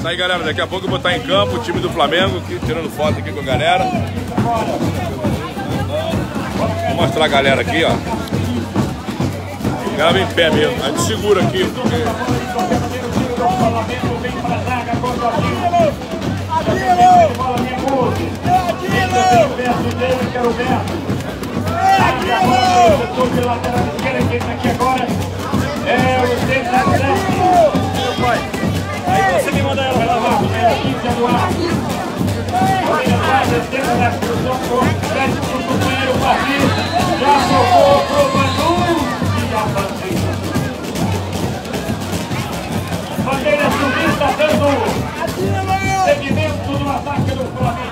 Isso aí, galera, daqui a pouco eu vou estar em campo, o time do Flamengo, aqui, tirando foto aqui com a galera. Vou mostrar a galera aqui, ó. Grava em pé mesmo, a gente segura aqui. Aí você me manda ela lavar, né? 15 de anuário. Já soltou pro Manu e já fazia. Bandeira subir, tá dando seguimento do ataque do Flamengo.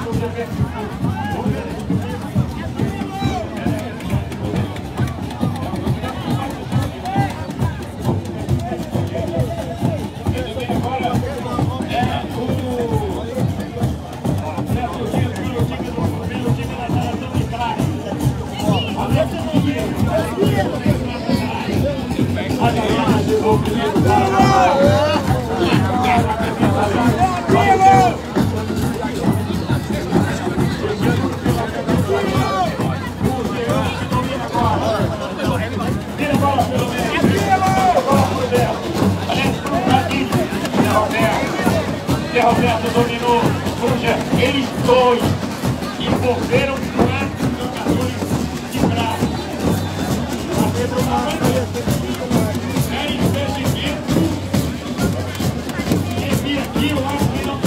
Roberto dominou, seja, eles dois envolveram quatro jogadores de braço. O Pedro Manso era impedimento. Revir aqui, eu acho que não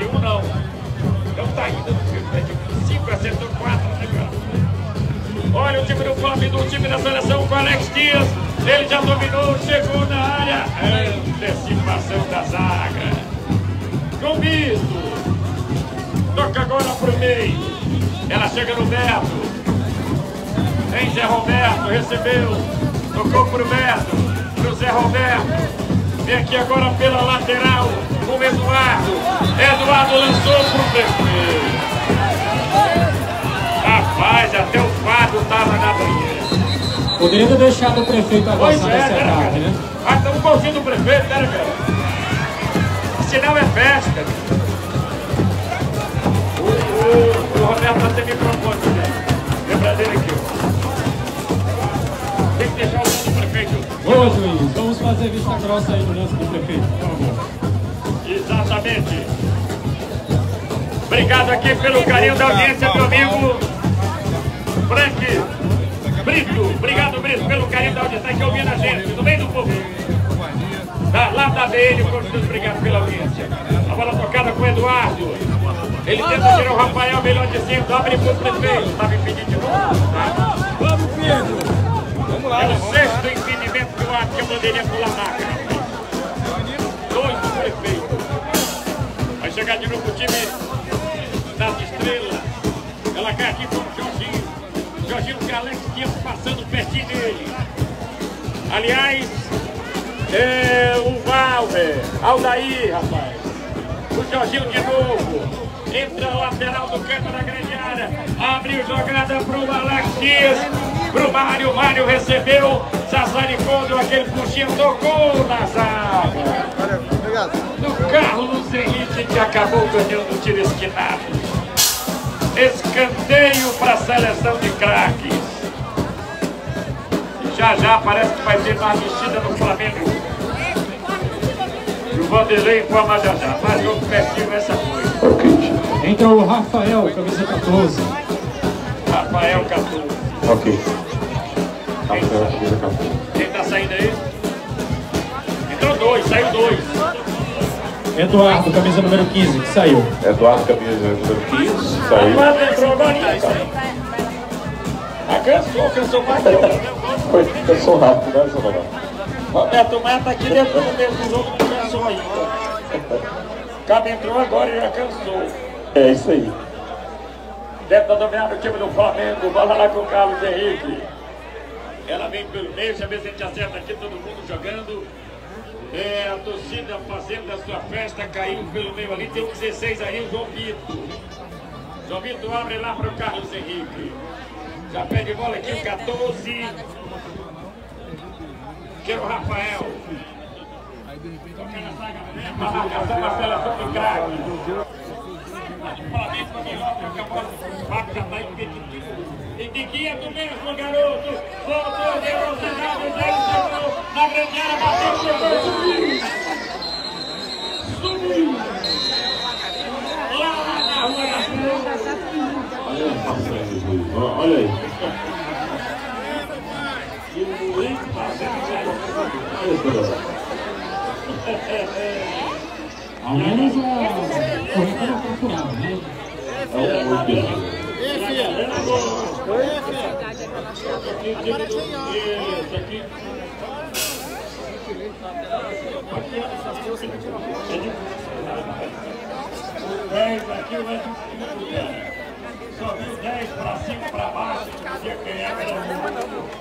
E um não. Então tá indo no time, né? 5 acertou 4 no. Olha o time do Flamengo, o time da seleção com Alex Dias. Ele já dominou, chegou na área. Antecipação da zaga. João Vitor. Toca agora pro meio. Ela chega no Beto. Tem Zé Roberto, recebeu. Tocou pro Beto. Pro Zé Roberto. Vem aqui agora pela lateral com Eduardo. Eduardo lançou pro prefeito. Rapaz, até o Fábio tava na banheira. Poderia ter deixado o prefeito avançar nessa tarde, né? Ah, então o golzinho do prefeito, né, velho? Senão é festa. O Roberto vai ter microfone, né? Lembra dele aqui, ó. Tem que deixar o golzinho do prefeito. Boa, juiz. Vamos fazer vista grossa aí no lance do prefeito. Exatamente. Obrigado aqui pelo carinho da audiência, meu amigo Frank Brito. Obrigado, Brito, pelo carinho da audiência. Está aqui ouvindo a gente, do bem do povo. Lá da ABL, obrigado pela audiência. A bola tocada com o Eduardo. Ele tenta tirar o Rafael, melhor de cima. Abre para o prefeito. Estava impedido de novo. Vamos, Pedro. Vamos lá. É o sexto impedimento do ato que a bandeirinha pula na cara. 2 do prefeito. Vai chegar de novo o time das estrelas. Ela cai aqui com o Jorginho. Jorginho Calé que tinha passando pertinho dele. Aliás, é o Valver. Aldair, rapaz. O Jorginho de novo. Entra a lateral do canto da grande área. Abriu jogada para o Malaquias. Pro Mário, Mário recebeu. Sassaricou, deu aquele puxinho, tocou na zaga. Obrigado. No Carlos Henrique, que acabou ganhando o tiro esquinado. Escanteio para a seleção de craques. Já já parece que vai ter uma mexida no Flamengo. E o Vanderlei informa já já. Mas jogo pertinho essa noite. Entra o Rafael, camisa 14. Rafael 14. Ok. Quem tá saindo aí? Entrou 2, saiu 2. Eduardo, camisa número 15, que saiu. Eduardo, camisa número 15, saiu. Eduardo entrou agora. Cansou mais. Foi, cansou rápido, né, Zé? Roberto Mato aqui dentro do mesmo jogo, não cansou ainda. O cara entrou agora e já cansou. É isso aí. Tenta dominar o time do Flamengo, bola lá com o Carlos Henrique. Ela vem pelo meio, deixa ver se a gente acerta aqui, todo mundo jogando. É, a torcida fazendo a sua festa, caiu pelo meio ali, tem 16 aí, o João Vitor. João Vitor abre lá para o Carlos Henrique. Já perde bola aqui, o 14. Chega o Rafael. Toca na saga, né? Marcação na seleção do craque. Flamengo com acabou. O Fábio já está impedido. Indiquinha do mesmo garoto. Voltou, deu o cidade, deu o na grande área, bateu, chegou. Subiu. Lá na rua da frente. Olha aí. E o Luiz passando. Ao menos a corrida não procurava, né? É o que só viu 10 para cima, para baixo,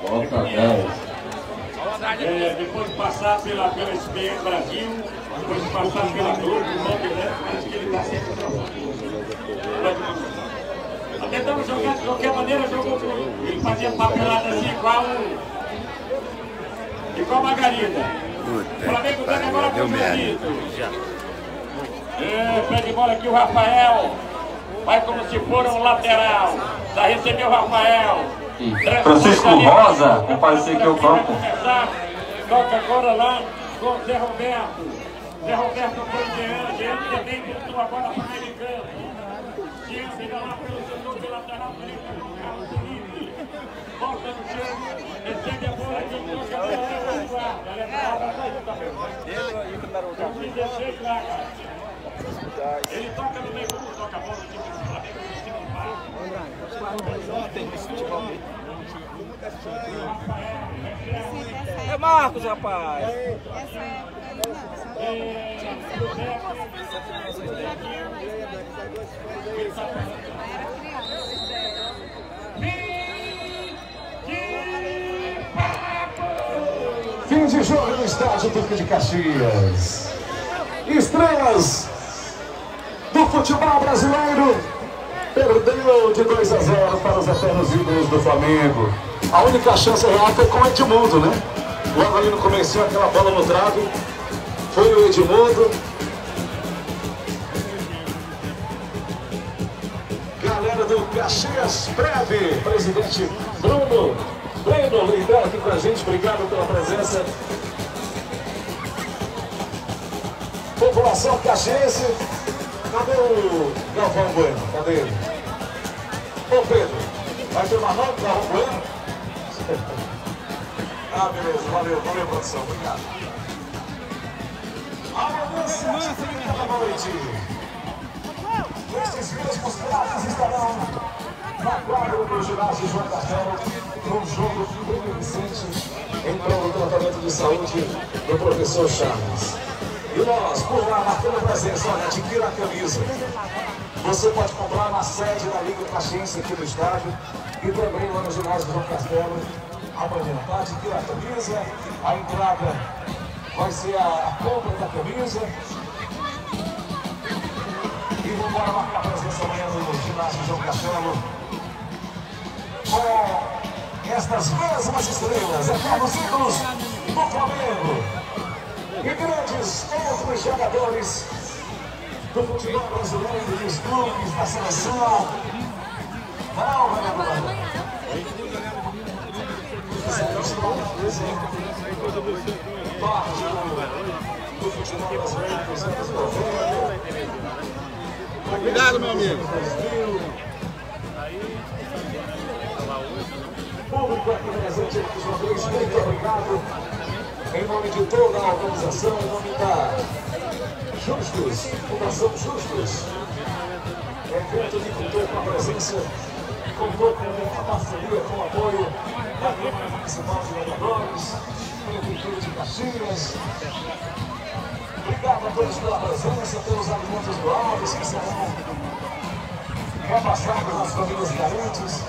volta 10. É, depois de passar pela SPM Brasil, depois de passar pela Globo, acho que ele está sempre jogando. Tentamos jogar de qualquer maneira, jogou pro... Ele fazia papelada assim igual Margarida. O Flamengo ganha agora pro Bonito. Pede bola aqui o Rafael. Vai como se for um lateral. Já recebeu o Rafael. Francisco Rosa, vai parecer que é o campo. Toca agora lá com o Zé Roberto. Zé Roberto foi diante, ele também tentou a bola para ele campo. Tinha chega lá pelo setor de lateral direito do Carlos Henrique. Volta no chão, recebe a bola e toca a bola para o guarda. Ele é para o 16 lá, cara. Ele toca no meio, como toca a bola do time do Flamengo, do time do Mar. É Marcos, rapaz. Essa época. Fim de jogo no estádio Duque de Caxias. Estrelas do futebol brasileiro perdeu de 2-0 para os eternos ídolos do Flamengo. A única chance real foi com o Edmundo, né? Logo ali no começo, aquela bola no trave, foi o Edmundo. Galera do Caxias Preve, presidente Bruno Leitera aqui com a gente, obrigado pela presença. População caxiense, cadê o Galvão Bueno? Cadê ele? Ô Pedro, vai tomar nota do Galvão Bueno? Ah, beleza, valeu, valeu, produção, obrigado. Amanhã, 7h30 da noite, estes mesmos craques estarão na quadra do ginásio João Castelo, num jogo beneficente em prol do tratamento de saúde do professor Charles. E nós, por lá, marcando a presença, olha, adquira a camisa. Você pode comprar na sede da Liga Caxiência aqui no estádio e também lá no ginásio do João Castelo. Amanhã, tá? Adquira a camisa, a entrada vai ser a compra da camisa. E vamos marcar a presença amanhã no ginásio do João Castelo com estas mesmas estrelas, eternos ídolos do Flamengo e grandes outros jogadores do futebol brasileiro, dos clubes, da seleção. Não, vai do futebol brasileiro dos anos 90. Cuidado, meu amigo. Público aqui presente, muito obrigado. Em nome de toda a organização, em nome da Justos, Fundação Justos, evento que contou com a presença, contou com a parceria, com o apoio da Câmara Municipal de Vereadores, Prefeitura de Caxias. Obrigado a todos pela presença, pelos alimentos doados que serão repassados nas famílias carentes.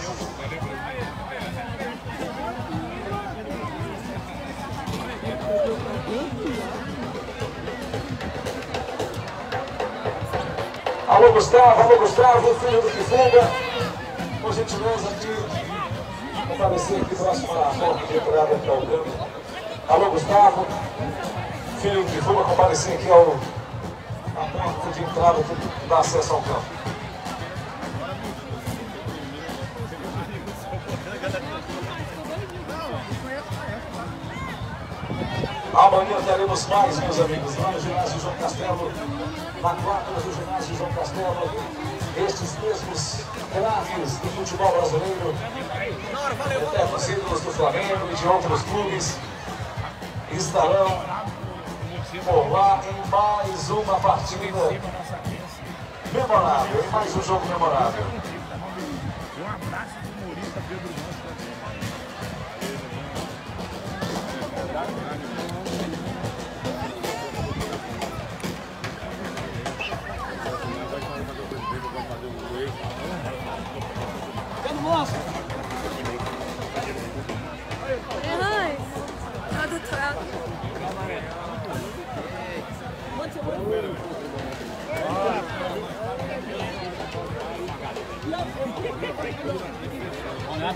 Alô Gustavo, filho do que fuga, por gentileza aqui, comparecer aqui próximo à porta de entrada para o campo. Alô Gustavo, filho do que fuga, comparecer aqui à porta de entrada que dá acesso ao campo. Amanhã teremos mais, meus amigos, lá no ginásio João Castelo, na quadra do ginásio João Castelo, estes mesmos craques do futebol brasileiro, eternos ídolos do Flamengo e de outros clubes, estarão por lá em mais uma partida memorável, em mais um jogo memorável. Um abraço do humorista Pedro Manso.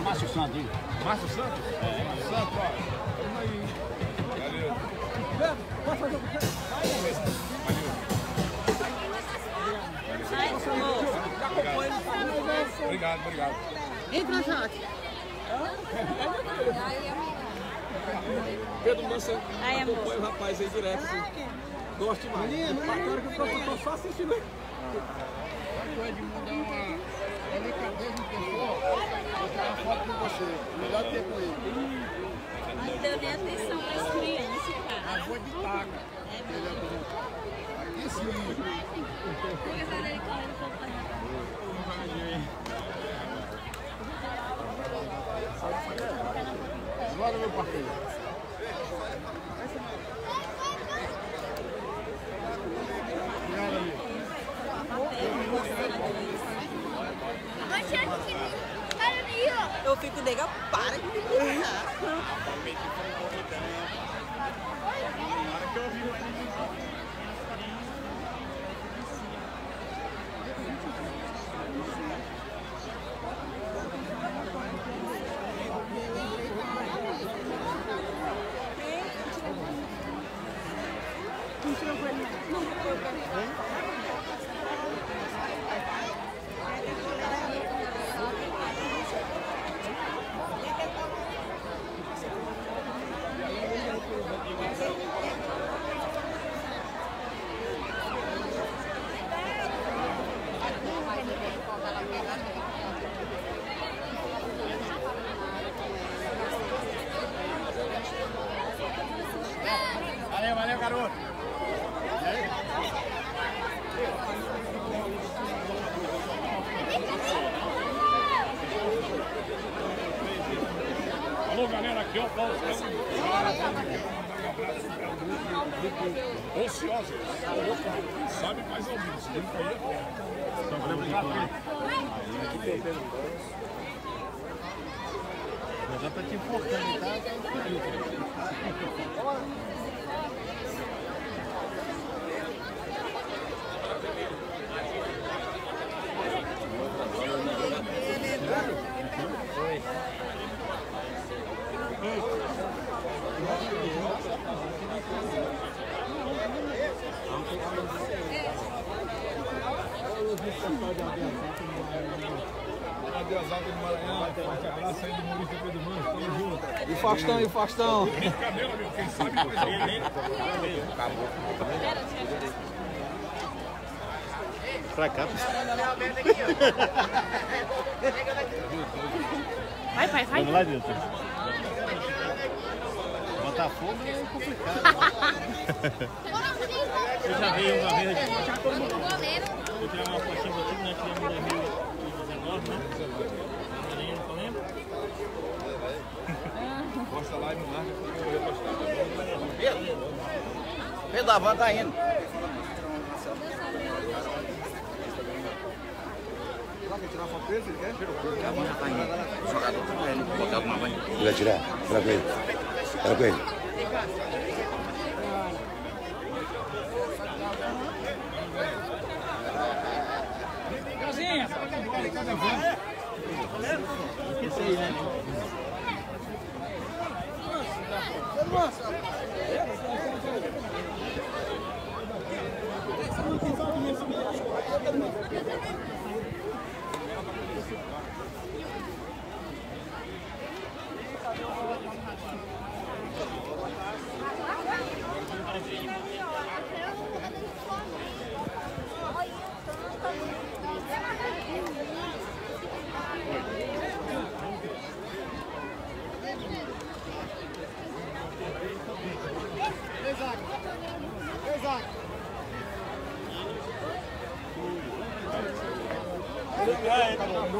Márcio Santos. Márcio Santos? É, Márcio Santos, ó. Aí. Valeu. Pode fazer o que você Valeu. Obrigado, obrigado. Entra, Jaque. Pedro Manso acompanha o rapaz aí direto. Gosto demais. Agora que o professor só assistindo aí. O Edmundo dá uma... Ele acabou de pessoa, eu tenho uma foto com você. Melhor ter com ele. Não deu nem atenção para as crianças, cara. A rua de paga. É mesmo. Bora, meu parceiro. Eu fico nega, para de me gritar. Valeu, garoto! Alô, galera, aqui é o Faustão. Ociosos, sabe mais ou menos. Mas já tá te importando, tá? E Faustão, e Faustão. Brincadeira, meu. Quem sabe coisa dele, acabou. Pra cá. Vai, pai, vai. Vamos lá dentro. Botafogo é complicado. Eu já vi uma vez aqui. Eu tirei uma fotinha do time, né? Tiramos em 2019, né? Posta lá e me larga que eu vou postar. Pedro, a van tá indo. Vai tirar uma foto dele, ele quer? A van já tá indo. O jogador tá correndo, vou botar alguma van. Ele vai tirar, tranquilo. Tranquilo. Cozinha! Esqueci aí, né?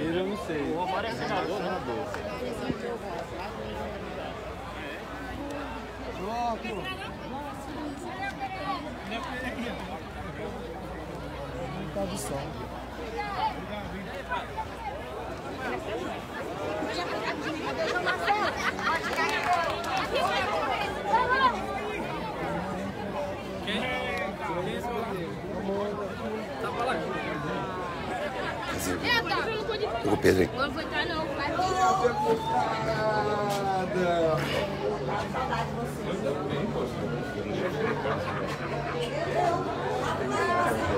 Eu não sei. O Omar é senador, né? Não tá de sol. Pedro. Não vou entrar não, vai. Saudade de você.